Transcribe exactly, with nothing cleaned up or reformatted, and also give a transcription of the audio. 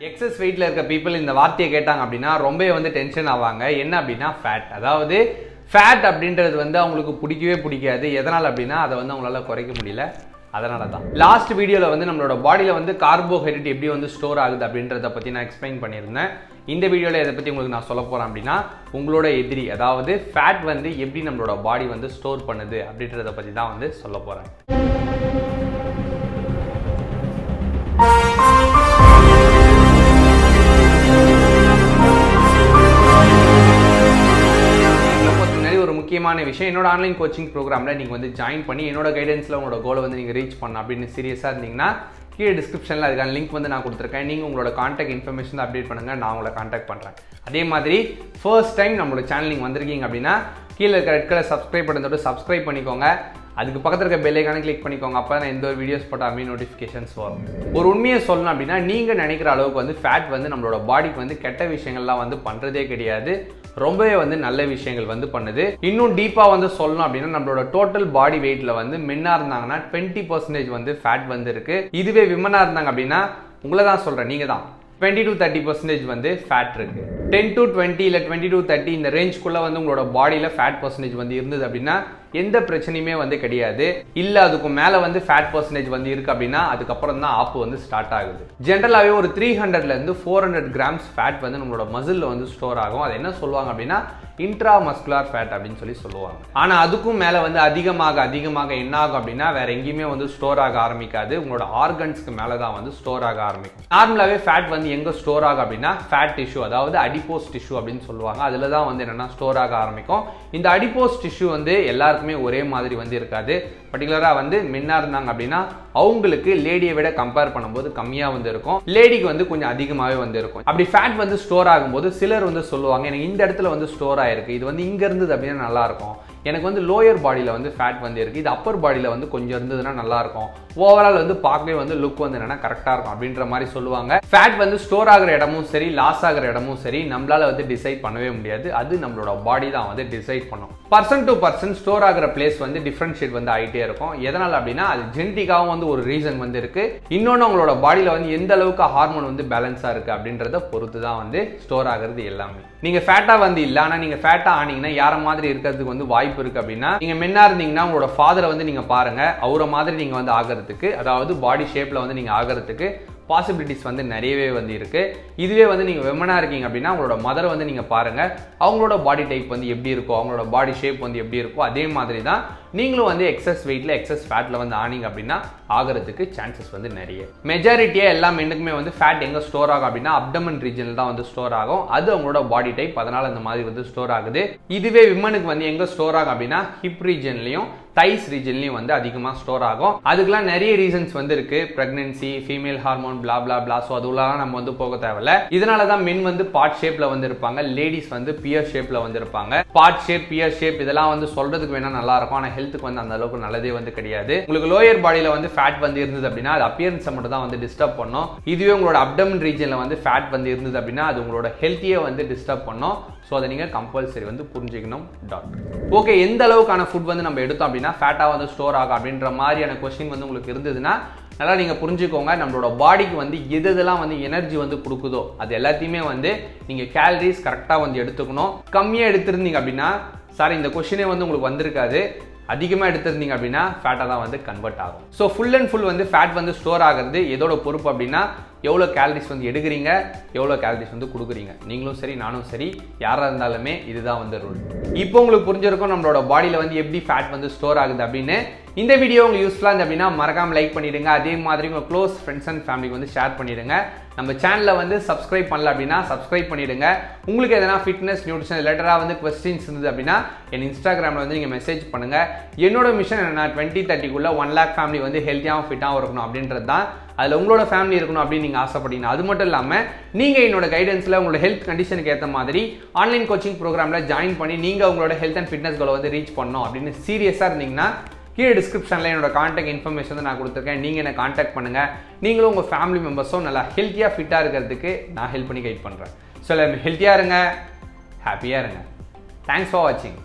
Excess weight people in the vaarthiya ketanga appadina rombe vandu tension avanga enna appadina fat adhavudhu fat abindradhu vandu avangalukku pidikave pidikadhu edanaal appadina adha vandu avangala koraikka mudiyala adanaala dhaan last video la vandu nammaloda body la vandu carbohydrate eppadi vandu store agudhu abindradha pathi na explain pannirundhen indha video la edha pathi ungalukku na solla poran appadina ungaloda edri adhavudhu fat vandu eppadi nammaloda body vandu store pannudhu abindradha pathi dhaan vandu solla poran முக்கியமான விஷயம் என்னோட online coaching புரோகிராம்ல நீங்க வந்து join பண்ணி என்னோட guidance ல உங்களோட கோலை வந்து நீங்க ரீச் பண்ண அப்படினு சீரியஸா இருந்தீங்கன்னா கீழ டிஸ்கிரிப்ஷன்ல அதுக்கான லிங்க் வந்து நான் கொடுத்திருக்கேன் நீங்க உங்களோட கான்டாக்ட் இன்ஃபர்மேஷன் அப்டேட் பண்ணுங்க நான் உங்களை கான்டாக்ட் பண்றேன் அதே மாதிரி first time நம்மளோட சேனலுக்கு வந்திருக்கீங்க அப்படினா கீழ இருக்க ரெட் கலர் subscribe பட்டனோட subscribe பண்ணிக்கோங்க அதுக்கு பக்கத்துல இருக்க பெல் ஐகானை கிளிக் பண்ணிக்கோங்க அப்பதான் இந்த ஒரு வீடியோஸ் போட்டா மீ நோட்டிபிகேஷன்ஸ் வரும் ஒரு உண்மையை சொல்லணும் அப்படினா நீங்க நினைக்கிற அளவுக்கு வந்து ஃபேட் வந்து நம்மளோட பாடிக்கு வந்து கெட்ட விஷயங்கள்லாம் வந்து பண்றதே கிடையாது ரொம்பவே வந்து நல்ல விஷயங்கள் வந்து பண்ணுது இன்னும் டீப்பா வந்து சொல்லணும் அப்படினா நம்மளோட டோட்டல் பாடி வெயிட்ல வந்து மென்னா இருந்தாங்கன்னா twenty percent வந்து ஃபேட் வந்து இருக்கு இதுவே விமனா இருந்தாங்க அப்படினா உங்கள தான் சொல்றேன் நீங்க தான் twenty to thirty percent வந்து ஃபேட் இருக்கு ten to twenty இல்ல twenty to thirty இந்த ரேஞ்ச் குள்ள வந்து உங்களோட பாடியில ஃபேட் percentage வந்து இருந்தது அப்படினா எந்த பிரச்சனையுமே வந்து கிடையாது இல்ல அதுக்கு மேல வந்து ஃபேட் percentage வந்து இருக்கு அப்படினா அதுக்கு அப்புறம் தான் ஆப் வந்து ஸ்டார்ட் ஆகுது ஜெனரலாவே ஒரு three hundred ல இருந்து four hundred grams ஃபேட் வந்து நம்மளோட மசில்ல வந்து ஸ்டோர் ஆகும் அது என்ன சொல்வாங்க அப்படினா இன்ட்ரா மஸ்குலர் ஃபேட் அப்படினு சொல்லி சொல்வாங்க ஆனா அதுக்கும் மேல வந்து அதிகமாக அதிகமாக என்ன ஆகும் அப்படினா வேற எங்கயுமே வந்து ஸ்டோர் ஆக ஆரம்பிக்காது உங்களோட ஆர்கன்ஸ்க்கு மேல தான் வந்து ஸ்டோர் ஆக ஆரம்பிக்கும் நார்மலாவே ஃபேட் வந்து எங்க ஸ்டோர் ஆகும் அப்படினா ஃபேட் டிஷ்யூ அதாவது அடிபோஸ் டிஷ்யூ அப்படினு சொல்வாங்க அதுல தான் வந்து என்னன்னா ஸ்டோர் ஆக ஆரம்பிக்கும் இந்த அடிபோஸ் டிஷ்யூ வந்து எல்லா ஒரே மாதிரி வந்து இருக்காது பர்టిక్యులரா வந்து மென்னா இருந்தாங்க அப்படினா அவங்களுக்கு லேடியை விட கம்பேர் பண்ணும்போது கம்மியா வந்து இருக்கும் லேடிக்கு வந்து கொஞ்சம் அதிகமாவே வந்து இருக்கும் அப்படி ஃபேட் வந்து ஸ்டோர் ஆகும்போது சிலர் வந்து சொல்லுவாங்க எனக்கு இந்த இடத்துல வந்து ஸ்டோர் ஆயிருக்கு இது வந்து இங்க இருந்தது அப்படினா நல்லா இருக்கும் எனக்கு வந்து லோயர் பாடியில வந்து ஃபேட் வந்து இருக்கு இது அப்பர் பாடியில வந்து கொஞ்சம் இருந்ததுனா நல்லா இருக்கும் ஓவரால் வந்து பார்க்கவே வந்து லுக் வந்து என்னன்னா கரெக்ட்டா இருக்கும் அப்படின்ற மாதிரி சொல்லுவாங்க ஃபேட் வந்து ஸ்டோர் ஆகுற இடமும் சரி லாஸ் ஆகுற இடமும் சரி நம்மளால வந்து டிசைட் பண்ணவே முடியாது அது நம்மளோட பாடி தான் வந்து டிசைட் பண்ணும் பர்சன் டு பர்சன் ஸ்டோர் ஆகுற பிளேஸ் வந்து டிஃபரன்ஷியேட் வந்து ஆயிட்டே இருக்கும் எதனால அப்படின்னா அது ஜெனடிக்காவும் வந்து ஒரு ரீசன் வந்து இருக்கு இன்னொன்னு உங்களோட பாடியில வந்து எந்த அளவுக்கு ஹார்மோன் வந்து பேலன்ஸா இருக்கு அப்படின்றத பொறுத்து தான் வந்து ஸ்டோர் ஆகுறது எல்லாமே நீங்க ஃபேட்டா வந்து இல்ல ஆனா நீங்க ஃபேட்டா ஆனீங்கன்னா யார மாதிரி இருக்கிறதுக்கு வந்து வாய்ப்பு இருக்கு அப்படினா நீங்க மென்னா இருந்தீங்கன்னா உங்களோட ஃாதரை வந்து நீங்க பாருங்க அவர மாதிரி நீங்க வந்து ஆகிறதுக்கு அதாவது பாடி ஷேப்ல வந்து நீங்க ஆகிறதுக்கு பாசிபிலிட்டிஸ் வந்து நிறையவே வந்து இருக்கு இதுவே வந்து நீங்க விமனா இருக்கீங்க அப்படினா உங்களோட மதர் வந்து நீங்க பாருங்க அவங்களோட பாடி டைப் வந்து எப்படி இருக்கோ அவங்களோட பாடி ஷேப் வந்து எப்படி இருக்கோ அதே மாதிரி தான் நீங்களும் வந்து எக்ஸஸ் வெயிட்ல எக்ஸஸ் ஃபேட்ல வந்து ஆனீங்க அப்படினா ஆகிறதுக்கு சான்சஸ் வந்து நிறைய மெஜாரிட்டியா எல்லா மென்னுக்குமே வந்து ஃபேட் எங்க ஸ்டோர் ஆகும் அப்படினா அப்டமன் ரீஜன்ல தான் வந்து ஸ்டோர் ஆகும் அது அவங்களோட பாடி டைப் அதனால அந்த மாதிரி வந்து ஸ்டோர் ஆகுது இதுவே விமனுக்கு வந்து எங்க ஸ்டோர் ஆகும் அப்படினா ஹிப் ரீஜன்லயும் தைஸ் ரீஜன்லயும் வந்து அதிகமா ஸ்டோர் ஆகும் அதுக்கெல்லாம் நிறைய ரீசன்ஸ் வந்து இருக்கு pregnancy female hormone blah blah blah so அதுலாம் நம்ம வந்து போக தேவையில்ல இதனால தான் மென் வந்து பார்ட் ஷேப்ல வந்து இருப்பாங்க லேடிஸ் வந்து பியர் ஷேப்ல வந்து இருப்பாங்க பார்ட் ஷேப் பியர் ஷேப் இதெல்லாம் வந்து சொல்றதுக்கு வேணா நல்லா இருக்கும் ஆனா ஹெல்த்துக்கு வந்து அந்த அளவுக்கு நல்லதே வந்து கிடையாது உங்களுக்கு லோயர் பாடியில வந்து ஃபேட் வந்து இருந்தது அப்படின்னா அது அப்பியரன்ஸ் மட்டும் தான் வந்து டிஸ்டர்ப் பண்ணும் இதுவே உங்களோட அப்டமன் ரீஜன்ல வந்து ஃபேட் வந்து இருந்தது அப்படின்னா அது உங்களோட ஹெல்த்தியை வந்து டிஸ்டர்ப் பண்ணும் சோ அதை நீங்க கம்பல்சரி வந்து புரிஞ்சுக்கணும் டாட் ஓகே எந்த அளவுக்கான ஃபுட் வந்து நம்ம எடுத்தோம் அப்படின்னா ஃபேட்டா வந்து ஸ்டோர் ஆகும் அப்படின்ற மாதிரியான கொஸ்டின் வந்து உங்களுக்கு இருந்ததுன்னா நல்லா நீங்க புரிஞ்சுக்கோங்க நம்மளோட பாடிக்கு வந்து எது எதெல்லாம் வந்து எனர்ஜி வந்து கொடுக்குதோ அது எல்லாத்தையுமே வந்து நீங்க கேலரிஸ் கரெக்டா வந்து எடுத்துக்கணும் கம்மியா எடுத்திருந்தீங்க அப்படின்னா சாரி இந்த கொஸ்டினே வந்து உங்களுக்கு வந்திருக்காது அதிகமா எடுத்திருந்தீங்க அப்படின்னா ஃபேட்டா தான் வந்து கன்வெர்ட் ஆகும் ஸோ ஃபுல் அண்ட் ஃபுல் வந்து ஃபேட் வந்து ஸ்டோர் ஆகிறது எதோட பொறுப்பு அப்படின்னா எவ்வளோ கேலரிஸ் வந்து எடுக்கிறீங்க எவ்வளோ கேலரிஸ் வந்து கொடுக்குறீங்க நீங்களும் சரி நானும் சரி யாராக இருந்தாலுமே இதுதான் வந்து ரூல் இப்போ உங்களுக்கு புரிஞ்சிருக்கும் நம்மளோட பாடியில் வந்து எப்படி ஃபேட் வந்து ஸ்டோர் ஆகுது அப்படின்னு இந்த வீடியோ உங்களுக்கு யூஸ்ஃபுல்லாக இருந்து அப்படின்னா மறக்காம லைக் பண்ணிடுங்க அதே மாதிரி உங்கள் க்ளோஸ் ஃப்ரெண்ட்ஸ் அண்ட் ஃபேமிலிக்கு வந்து ஷேர் பண்ணிடுங்க நம்ம சேனலில் வந்து சப்ஸ்கிரைப் பண்ணல அப்படின்னா சப்ஸ்கிரைப் பண்ணிடுங்க உங்களுக்கு எதனா ஃபிட்னஸ் நியூட்ரிஷன் ரிலேட்டடாக வந்து கொஸ்டின்ஸ் இருந்தது அப்படின்னா என் இன்ஸ்டாகிராமில் வந்து நீங்கள் மெசேஜ் பண்ணுங்கள் என்னோட மிஷன் என்னன்னா டுவெண்ட்டி தேர்ட்டிக்குள்ளே ஒன் லேக் ஃபேமிலி வந்து ஹெல்த்தியாகவும் ஃபிட்டாகவும் இருக்கணும் அப்படின்றது தான் அதில் உங்களோட ஃபேமிலி இருக்கணும் அப்படின்னு நீங்கள் ஆசைப்பட்டீங்கன்னா அது மட்டும் இல்லாமல் நீங்கள் என்னோட கைடன்ஸில் உங்களோட ஹெல்த் கண்டிஷனுக்கு ஏற்ற மாதிரி ஆன்லைன் கோச்சிங் ப்ரோக்ராமில் ஜாயின் பண்ணி நீங்கள் உங்களோட ஹெல்த் அண்ட் ஃபிட்னஸ் கோலை வந்து ரீச் பண்ணணும் அப்படின்னு சீரியஸாக இருந்தீங்கன்னா கீழே டிஸ்கிரிப்ஷனில் என்னோட கான்டாக்ட் இன்ஃபர்மேஷன் வந்து நான் கொடுத்துருக்கேன் நீங்கள் என்னை கான்டாக்ட் பண்ணுங்கள் நீங்களும் உங்கள் ஃபேமிலி மெம்பர்ஸும் நல்லா ஹெல்த்தியாக ஃபிட்டாக இருக்கிறதுக்கு நான் ஹெல்ப் பண்ணி கைட் பண்ணுறேன் ஸோ எல்லாமே ஹெல்த்தியாக இருங்க ஹாப்பியாக இருங்க தேங்க்ஸ் ஃபார் வாட்சிங்